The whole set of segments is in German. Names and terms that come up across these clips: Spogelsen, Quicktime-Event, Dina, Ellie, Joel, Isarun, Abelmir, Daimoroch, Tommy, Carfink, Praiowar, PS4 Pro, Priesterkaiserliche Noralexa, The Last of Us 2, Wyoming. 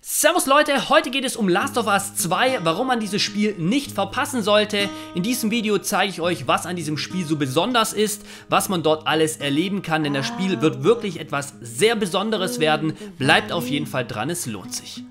Servus Leute, heute geht es um Last of Us 2, warum man dieses Spiel nicht verpassen sollte. In diesem Video zeige ich euch, was an diesem Spiel so besonders ist, was man dort alles erleben kann, denn das Spiel wird wirklich etwas sehr Besonderes werden. Bleibt auf jeden Fall dran, es lohnt sich.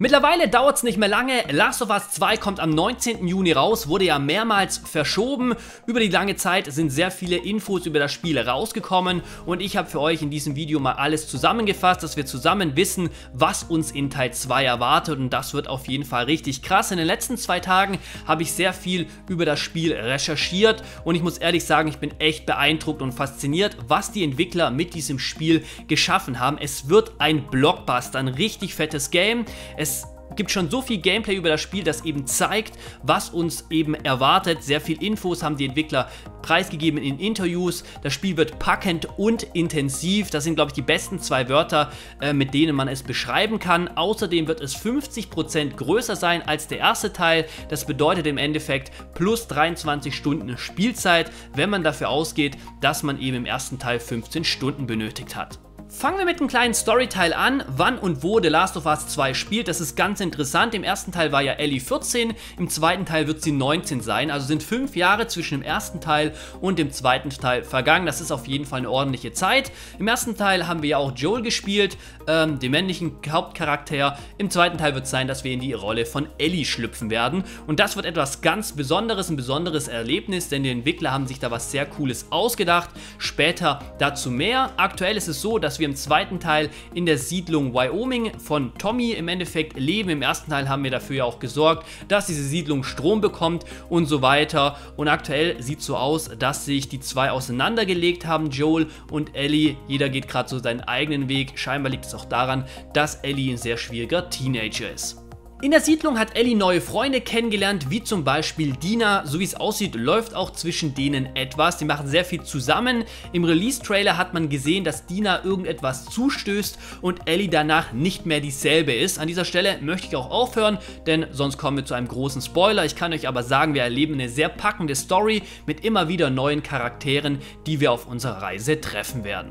Mittlerweile dauert es nicht mehr lange, Last of Us 2 kommt am 19. Juni raus, wurde ja mehrmals verschoben. Über die lange Zeit sind sehr viele Infos über das Spiel rausgekommen und ich habe für euch in diesem Video mal alles zusammengefasst, dass wir zusammen wissen, was uns in Teil 2 erwartet, und das wird auf jeden Fall richtig krass. In den letzten 2 Tagen habe ich sehr viel über das Spiel recherchiert und ich muss ehrlich sagen, ich bin echt beeindruckt und fasziniert, was die Entwickler mit diesem Spiel geschaffen haben. Es wird ein Blockbuster, ein richtig fettes Game. Es gibt schon so viel Gameplay über das Spiel, das eben zeigt, was uns eben erwartet. Sehr viel Infos haben die Entwickler preisgegeben in Interviews. Das Spiel wird packend und intensiv. Das sind, glaube ich, die besten 2 Wörter, mit denen man es beschreiben kann. Außerdem wird es 50% größer sein als der erste Teil. Das bedeutet im Endeffekt plus 23 Stunden Spielzeit, wenn man dafür ausgeht, dass man eben im ersten Teil 15 Stunden benötigt hat. Fangen wir mit einem kleinen Storyteil an, wann und wo The Last of Us 2 spielt. Das ist ganz interessant. Im ersten Teil war ja Ellie 14, im zweiten Teil wird sie 19 sein. Also sind 5 Jahre zwischen dem ersten Teil und dem zweiten Teil vergangen. Das ist auf jeden Fall eine ordentliche Zeit. Im ersten Teil haben wir ja auch Joel gespielt, den männlichen Hauptcharakter. Im zweiten Teil wird es sein, dass wir in die Rolle von Ellie schlüpfen werden. Und das wird etwas ganz Besonderes, ein besonderes Erlebnis, denn die Entwickler haben sich da was sehr Cooles ausgedacht. Später dazu mehr. Aktuell ist es so, dass wir im zweiten Teil in der Siedlung Wyoming von Tommy im Endeffekt leben. Im ersten Teil haben wir dafür ja auch gesorgt, dass diese Siedlung Strom bekommt und so weiter. Und aktuell sieht es so aus, dass sich die 2 auseinandergelegt haben, Joel und Ellie. Jeder geht gerade so seinen eigenen Weg. Scheinbar liegt es auch daran, dass Ellie ein sehr schwieriger Teenager ist. In der Siedlung hat Ellie neue Freunde kennengelernt, wie zum Beispiel Dina. So wie es aussieht, läuft auch zwischen denen etwas. Die machen sehr viel zusammen. Im Release-Trailer hat man gesehen, dass Dina irgendetwas zustößt und Ellie danach nicht mehr dieselbe ist. An dieser Stelle möchte ich auch aufhören, denn sonst kommen wir zu einem großen Spoiler. Ich kann euch aber sagen, wir erleben eine sehr packende Story mit immer wieder neuen Charakteren, die wir auf unserer Reise treffen werden.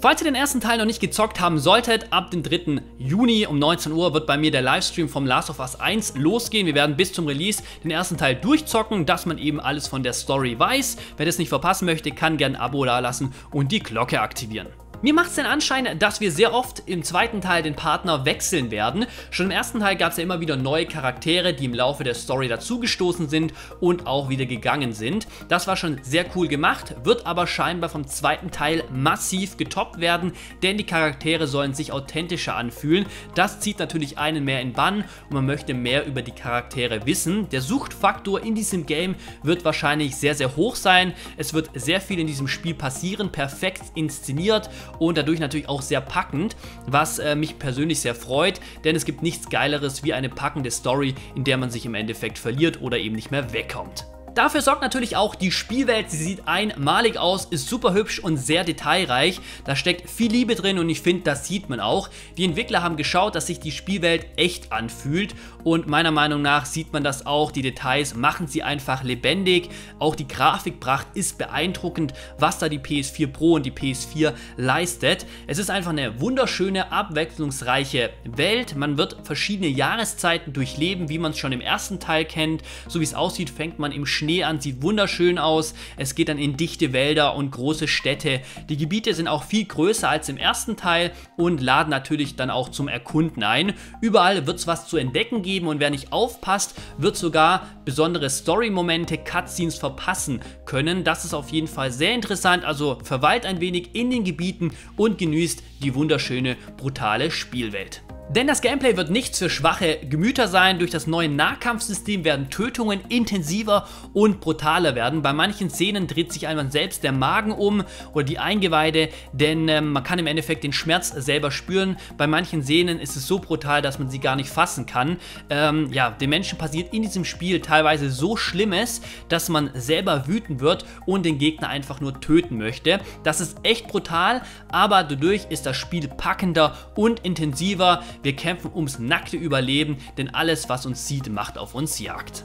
Falls ihr den ersten Teil noch nicht gezockt haben solltet, ab dem 3. Juni um 19 Uhr wird bei mir der Livestream vom Last of Us 1 losgehen. Wir werden bis zum Release den ersten Teil durchzocken, dass man eben alles von der Story weiß. Wer das nicht verpassen möchte, kann gerne ein Abo dalassen und die Glocke aktivieren. Mir macht es den Anschein, dass wir sehr oft im zweiten Teil den Partner wechseln werden. Schon im ersten Teil gab es ja immer wieder neue Charaktere, die im Laufe der Story dazugestoßen sind und auch wieder gegangen sind. Das war schon sehr cool gemacht, wird aber scheinbar vom zweiten Teil massiv getoppt werden, denn die Charaktere sollen sich authentischer anfühlen. Das zieht natürlich einen mehr in Bann und man möchte mehr über die Charaktere wissen. Der Suchtfaktor in diesem Game wird wahrscheinlich sehr, sehr hoch sein. Es wird sehr viel in diesem Spiel passieren, perfekt inszeniert. Und dadurch natürlich auch sehr packend, was mich persönlich sehr freut, denn es gibt nichts Geileres wie eine packende Story, in der man sich im Endeffekt verliert oder eben nicht mehr wegkommt. Dafür sorgt natürlich auch die Spielwelt. Sie sieht einmalig aus, ist super hübsch und sehr detailreich. Da steckt viel Liebe drin und ich finde, das sieht man auch. Die Entwickler haben geschaut, dass sich die Spielwelt echt anfühlt und meiner Meinung nach sieht man das auch. Die Details machen sie einfach lebendig. Auch die Grafikpracht ist beeindruckend, was da die PS4 Pro und die PS4 leistet. Es ist einfach eine wunderschöne, abwechslungsreiche Welt. Man wird verschiedene Jahreszeiten durchleben, wie man es schon im ersten Teil kennt. So wie es aussieht, fängt man im Schnee an, sieht wunderschön aus. Es geht dann in dichte Wälder und große Städte. Die Gebiete sind auch viel größer als im ersten Teil und laden natürlich dann auch zum Erkunden ein. Überall wird es was zu entdecken geben und wer nicht aufpasst, wird sogar besondere Story-Momente, Cutscenes verpassen können. Das ist auf jeden Fall sehr interessant, also verweilt ein wenig in den Gebieten und genießt die wunderschöne, brutale Spielwelt. Denn das Gameplay wird nichts für schwache Gemüter sein. Durch das neue Nahkampfsystem werden Tötungen intensiver und brutaler werden. Bei manchen Szenen dreht sich einmal selbst der Magen um oder die Eingeweide, denn man kann im Endeffekt den Schmerz selber spüren. Bei manchen Szenen ist es so brutal, dass man sie gar nicht fassen kann. Ja, den Menschen passiert in diesem Spiel teilweise so Schlimmes, dass man selber wütend wird und den Gegner einfach nur töten möchte. Das ist echt brutal, aber dadurch ist das Spiel packender und intensiver. Wir kämpfen ums nackte Überleben, denn alles, was uns sieht, macht auf uns Jagd.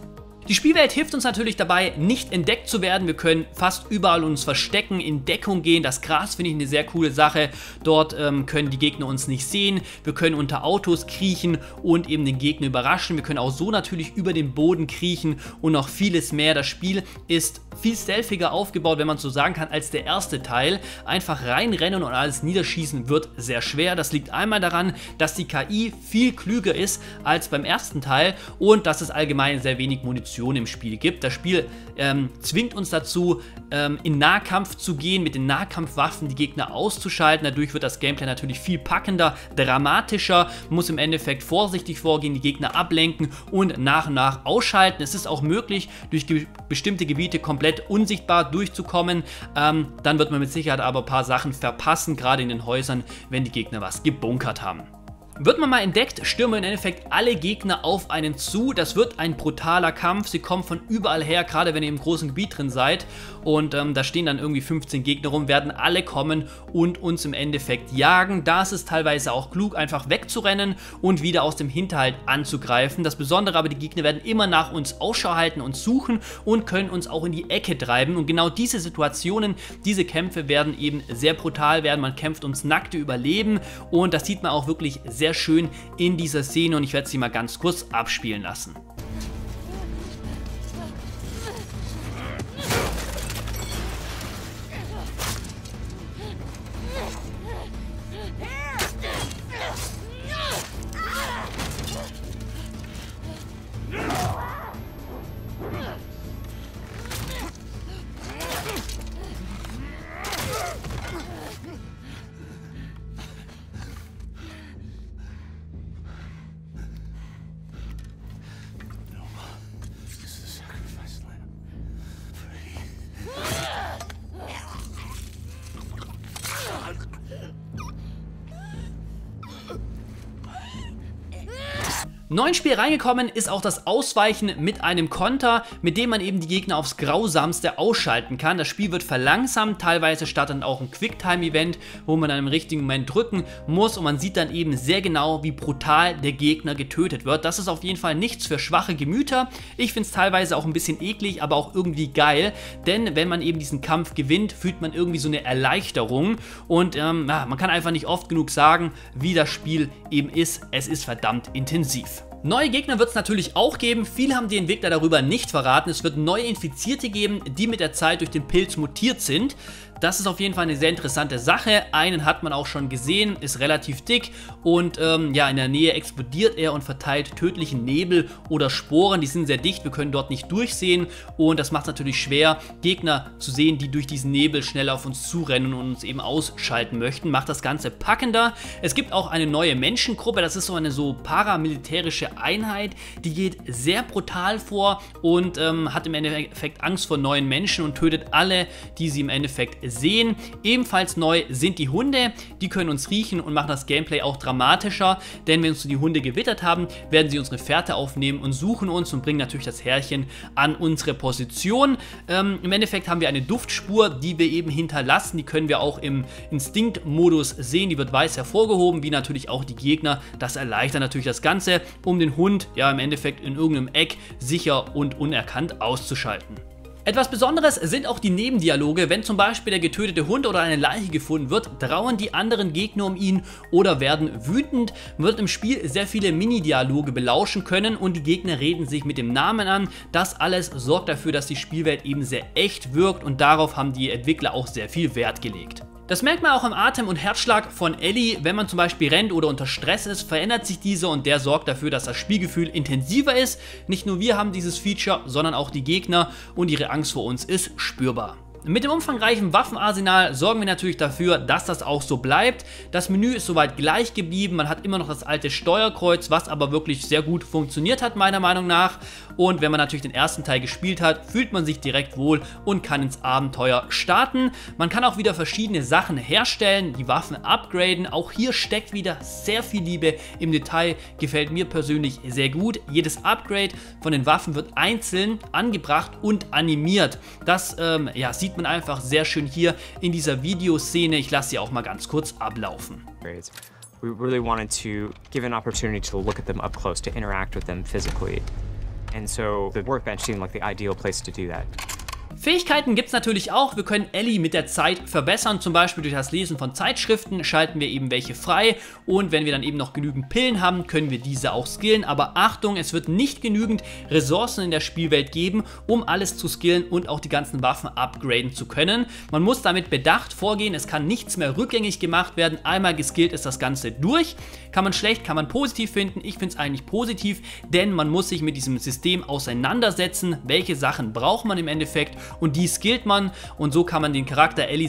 Die Spielwelt hilft uns natürlich dabei, nicht entdeckt zu werden. Wir können fast überall uns verstecken, in Deckung gehen. Das Gras finde ich eine sehr coole Sache. Dort können die Gegner uns nicht sehen. Wir können unter Autos kriechen und eben den Gegner überraschen. Wir können auch so natürlich über den Boden kriechen und noch vieles mehr. Das Spiel ist viel stealthiger aufgebaut, wenn man so sagen kann, als der erste Teil. Einfach reinrennen und alles niederschießen wird sehr schwer. Das liegt einmal daran, dass die KI viel klüger ist als beim ersten Teil und dass es allgemein sehr wenig Munition im Spiel gibt. Das Spiel zwingt uns dazu, in Nahkampf zu gehen, mit den Nahkampfwaffen die Gegner auszuschalten. Dadurch wird das Gameplay natürlich viel packender, dramatischer. Man muss im Endeffekt vorsichtig vorgehen, die Gegner ablenken und nach ausschalten. Es ist auch möglich, durch bestimmte Gebiete komplett unsichtbar durchzukommen. Dann wird man mit Sicherheit aber ein paar Sachen verpassen, gerade in den Häusern, wenn die Gegner was gebunkert haben. Wird man mal entdeckt, stürmen im Endeffekt alle Gegner auf einen zu. Das wird ein brutaler Kampf. Sie kommen von überall her, gerade wenn ihr im großen Gebiet drin seid. Und da stehen dann irgendwie 15 Gegner rum, werden alle kommen und uns im Endeffekt jagen. Da ist es teilweise auch klug, einfach wegzurennen und wieder aus dem Hinterhalt anzugreifen. Das Besondere aber, die Gegner werden immer nach uns Ausschau halten und suchen und können uns auch in die Ecke treiben. Und genau diese Situationen, diese Kämpfe werden eben sehr brutal werden. Man kämpft ums nackte Überleben und das sieht man auch wirklich sehr schön in dieser Szene und ich werde sie mal ganz kurz abspielen lassen. Neu ins Spiel reingekommen ist auch das Ausweichen mit einem Konter, mit dem man eben die Gegner aufs Grausamste ausschalten kann. Das Spiel wird verlangsamt, teilweise startet dann auch ein Quicktime-Event, wo man dann im richtigen Moment drücken muss und man sieht dann eben sehr genau, wie brutal der Gegner getötet wird. Das ist auf jeden Fall nichts für schwache Gemüter. Ich finde es teilweise auch ein bisschen eklig, aber auch irgendwie geil, denn wenn man eben diesen Kampf gewinnt, fühlt man irgendwie so eine Erleichterung und man kann einfach nicht oft genug sagen, wie das Spiel eben ist. Es ist verdammt intensiv. Neue Gegner wird es natürlich auch geben, viele haben die Entwickler darüber nicht verraten. Es wird neue Infizierte geben, die mit der Zeit durch den Pilz mutiert sind. Das ist auf jeden Fall eine sehr interessante Sache. Einen hat man auch schon gesehen, ist relativ dick und in der Nähe explodiert er und verteilt tödlichen Nebel oder Sporen. Die sind sehr dicht, wir können dort nicht durchsehen und das macht es natürlich schwer, Gegner zu sehen, die durch diesen Nebel schnell auf uns zurennen und uns eben ausschalten möchten. Macht das Ganze packender. Es gibt auch eine neue Menschengruppe, das ist so eine paramilitärische Einheit, die geht sehr brutal vor und hat im Endeffekt Angst vor neuen Menschen und tötet alle, die sie im Endeffekt sehen. Ebenfalls neu sind die Hunde, die können uns riechen und machen das Gameplay auch dramatischer, denn wenn uns die Hunde gewittert haben, werden sie unsere Fährte aufnehmen und suchen uns und bringen natürlich das Härchen an unsere Position. Im Endeffekt haben wir eine Duftspur, die wir eben hinterlassen, die können wir auch im Instinktmodus sehen, die wird weiß hervorgehoben, wie natürlich auch die Gegner. Das erleichtert natürlich das Ganze, um den Hund im Endeffekt in irgendeinem Eck sicher und unerkannt auszuschalten. Etwas Besonderes sind auch die Nebendialoge. Wenn zum Beispiel der getötete Hund oder eine Leiche gefunden wird, trauern die anderen Gegner um ihn oder werden wütend. Man wird im Spiel sehr viele Mini-Dialoge belauschen können und die Gegner reden sich mit dem Namen an. Das alles sorgt dafür, dass die Spielwelt eben sehr echt wirkt und darauf haben die Entwickler auch sehr viel Wert gelegt. Das merkt man auch am Atem und Herzschlag von Ellie, wenn man zum Beispiel rennt oder unter Stress ist, verändert sich dieser und der sorgt dafür, dass das Spielgefühl intensiver ist. Nicht nur wir haben dieses Feature, sondern auch die Gegner und ihre Angst vor uns ist spürbar. Mit dem umfangreichen Waffenarsenal sorgen wir natürlich dafür, dass das auch so bleibt. Das Menü ist soweit gleich geblieben, man hat immer noch das alte Steuerkreuz, was aber wirklich sehr gut funktioniert hat meiner Meinung nach. Und wenn man natürlich den ersten Teil gespielt hat, fühlt man sich direkt wohl und kann ins Abenteuer starten. Man kann auch wieder verschiedene Sachen herstellen, die Waffen upgraden. Auch hier steckt wieder sehr viel Liebe im Detail, gefällt mir persönlich sehr gut. Jedes Upgrade von den Waffen wird einzeln angebracht und animiert. Das sieht man einfach sehr schön hier in dieser Videoszene. Ich lasse sie auch mal ganz kurz ablaufen. We really wanted to give an opportunity to look at them up close, to interact with them physically. and so the workbench seemed like the ideal place to do that. Fähigkeiten gibt es natürlich auch. Wir können Ellie mit der Zeit verbessern, zum Beispiel durch das Lesen von Zeitschriften schalten wir eben welche frei und wenn wir dann eben noch genügend Pillen haben, können wir diese auch skillen. Aber Achtung, es wird nicht genügend Ressourcen in der Spielwelt geben, um alles zu skillen und auch die ganzen Waffen upgraden zu können. Man muss damit bedacht vorgehen, es kann nichts mehr rückgängig gemacht werden. Einmal geskillt ist das Ganze durch. Kann man schlecht, kann man positiv finden. Ich finde es eigentlich positiv, denn man muss sich mit diesem System auseinandersetzen. Welche Sachen braucht man im Endeffekt? Und die skillt man und so kann man den Charakter Ellie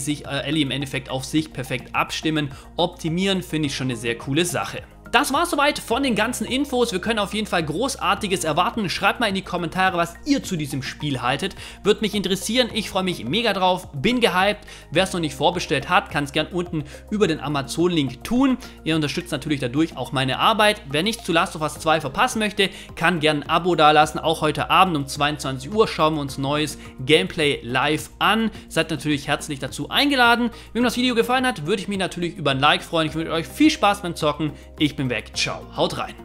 im Endeffekt auf sich perfekt abstimmen, optimieren, finde ich schon eine sehr coole Sache. Das war's soweit von den ganzen Infos. Wir können auf jeden Fall Großartiges erwarten. Schreibt mal in die Kommentare, was ihr zu diesem Spiel haltet. Würde mich interessieren. Ich freue mich mega drauf. Bin gehypt. Wer es noch nicht vorbestellt hat, kann es gern unten über den Amazon-Link tun. Ihr unterstützt natürlich dadurch auch meine Arbeit. Wer nichts zu Last of Us 2 verpassen möchte, kann gern ein Abo dalassen. Auch heute Abend um 22 Uhr schauen wir uns neues Gameplay live an. Seid natürlich herzlich dazu eingeladen. Wenn euch das Video gefallen hat, würde ich mich natürlich über ein Like freuen. Ich wünsche euch viel Spaß beim Zocken. Ich bin weg. Ciao. Haut rein.